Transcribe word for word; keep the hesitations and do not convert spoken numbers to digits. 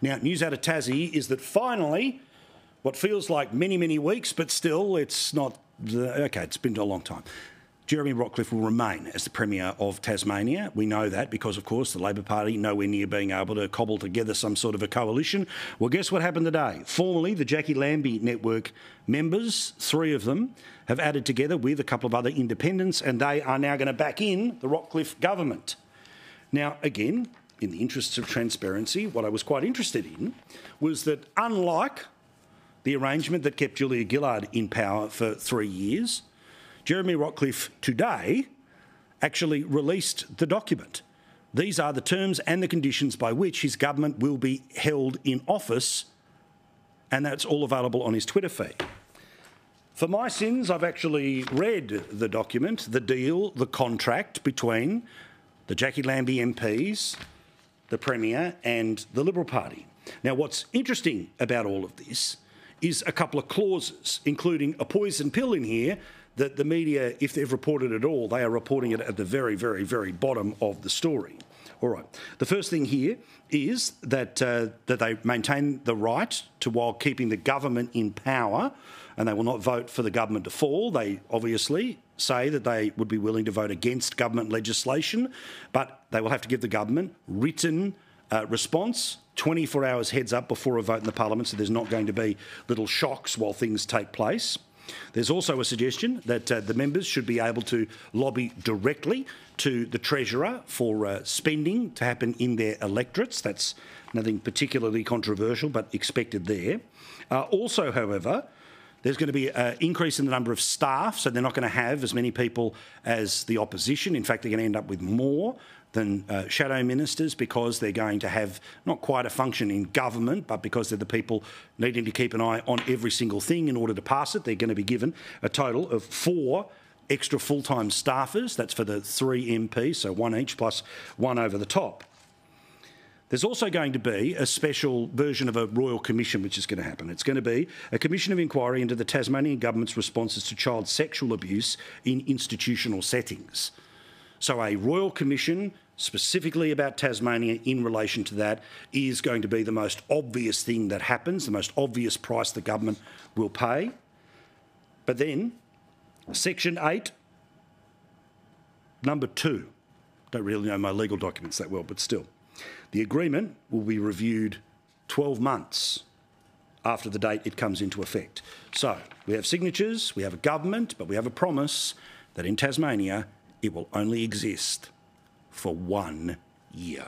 Now, news out of Tassie is that finally, what feels like many, many weeks, but still it's not... The, okay, it's been a long time. Jeremy Rockliff will remain as the Premier of Tasmania. We know that because, of course, the Labor Party nowhere near being able to cobble together some sort of a coalition. Well, guess what happened today? Formerly, the Jacqui Lambie Network members, three of them, have added together with a couple of other independents, and they are now going to back in the Rockliff government. Now, again, in the interests of transparency, what I was quite interested in was that, unlike the arrangement that kept Julia Gillard in power for three years, Jeremy Rockliff today actually released the document. These are the terms and the conditions by which his government will be held in office, and that's all available on his Twitter feed. For my sins, I've actually read the document, the deal, the contract between the Jacqui Lambie M Ps, the Premier and the Liberal Party. Now, what's interesting about all of this is a couple of clauses, including a poison pill in here that the media, if they've reported it all, they are reporting it at the very, very, very bottom of the story. All right. The first thing here is that uh, that they maintain the right to, while keeping the government in power, and they will not vote for the government to fall. They obviously say that they would be willing to vote against government legislation, but they will have to give the government written uh, response twenty-four hours heads up before a vote in the parliament, so there's not going to be little shocks while things take place. There's also a suggestion that uh, the members should be able to lobby directly to the Treasurer for uh, spending to happen in their electorates. That's nothing particularly controversial, but expected there. Uh, also, however, there's going to be an increase in the number of staff, so they're not going to have as many people as the opposition. In fact, they're going to end up with more than uh, shadow ministers, because they're going to have not quite a function in government, but because they're the people needing to keep an eye on every single thing in order to pass it, they're going to be given a total of four extra full-time staffers. That's for the three M Ps, so one each plus one over the top. There's also going to be a special version of a royal commission which is going to happen. It's going to be a commission of inquiry into the Tasmanian government's responses to child sexual abuse in institutional settings. So a royal commission specifically about Tasmania in relation to that is going to be the most obvious thing that happens, the most obvious price the government will pay. But then, Section eight, number two, don't really know my legal documents that well, but still, the agreement will be reviewed twelve months after the date it comes into effect. So we have signatures, we have a government, but we have a promise that in Tasmania it will only exist for one year.